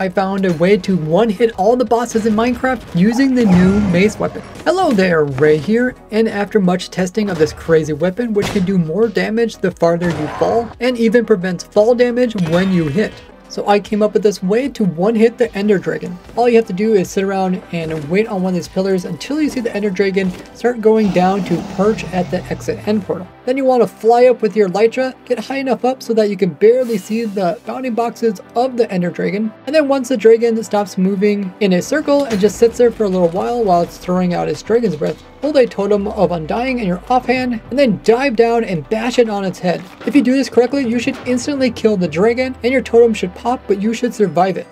I found a way to one-hit all the bosses in Minecraft using the new Mace weapon. Hello there, Ray here, and after much testing of this crazy weapon, which can do more damage the farther you fall, and even prevents fall damage when you hit. So I came up with this way to one-hit the Ender Dragon. All you have to do is sit around and wait on one of these pillars until you see the Ender Dragon start going down to perch at the exit end portal. Then you want to fly up with your Elytra, get high enough up so that you can barely see the bounding boxes of the Ender Dragon. And then once the dragon stops moving in a circle and just sits there for a little while it's throwing out its dragon's breath, hold a totem of undying in your offhand and then dive down and bash it on its head. If you do this correctly, you should instantly kill the dragon and your totem should pop, but you should survive it.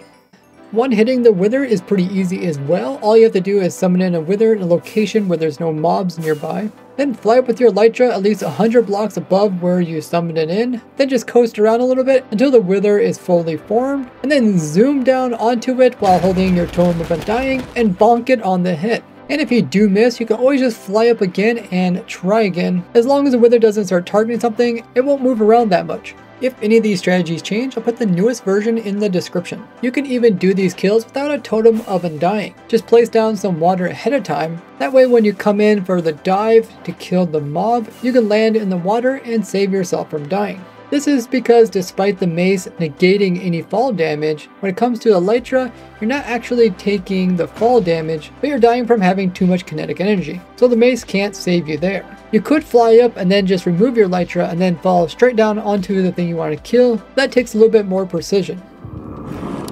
One-hitting the wither is pretty easy as well. All you have to do is summon in a wither in a location where there's no mobs nearby. Then fly up with your Elytra at least 100 blocks above where you summoned it in. Then just coast around a little bit until the wither is fully formed. And then zoom down onto it while holding your Totem of Undying and bonk it on the head. And if you do miss, you can always just fly up again and try again. As long as the wither doesn't start targeting something, it won't move around that much. If any of these strategies change, I'll put the newest version in the description. You can even do these kills without a Totem of Undying. Just place down some water ahead of time. That way when you come in for the dive to kill the mob, you can land in the water and save yourself from dying. This is because despite the mace negating any fall damage, when it comes to Elytra, you're not actually taking the fall damage, but you're dying from having too much kinetic energy. So the mace can't save you there. You could fly up and then just remove your Elytra and then fall straight down onto the thing you want to kill. That takes a little bit more precision.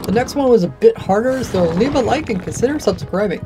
The next one was a bit harder, so leave a like and consider subscribing.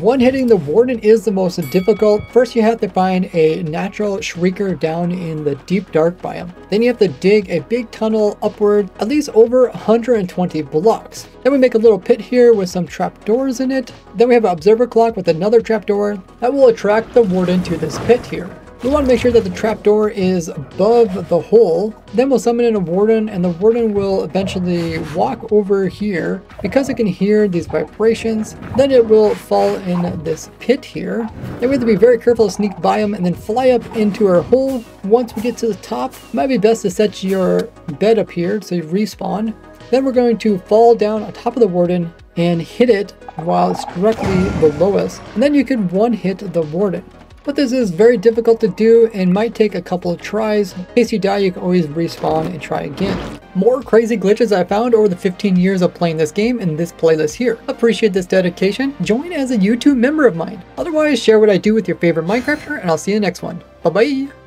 One-hitting the warden is the most difficult. First you have to find a natural shrieker down in the deep dark biome. Then you have to dig a big tunnel upward, at least over 120 blocks. Then we make a little pit here with some trapdoors in it. Then we have an observer clock with another trapdoor that will attract the warden to this pit here. We want to make sure that the trapdoor is above the hole. Then we'll summon in a warden and the warden will eventually walk over here because it can hear these vibrations. Then it will fall in this pit here. Then we have to be very careful to sneak by him and then fly up into our hole. Once we get to the top, it might be best to set your bed up here so you respawn. Then we're going to fall down on top of the warden and hit it while it's directly below us. And then you can one-hit the warden. But this is very difficult to do and might take a couple of tries. In case you die, you can always respawn and try again. More crazy glitches I found over the 15 years of playing this game in this playlist here. Appreciate this dedication. Join as a YouTube member of mine. Otherwise, share what I do with your favorite Minecrafter and I'll see you in the next one. Bye bye!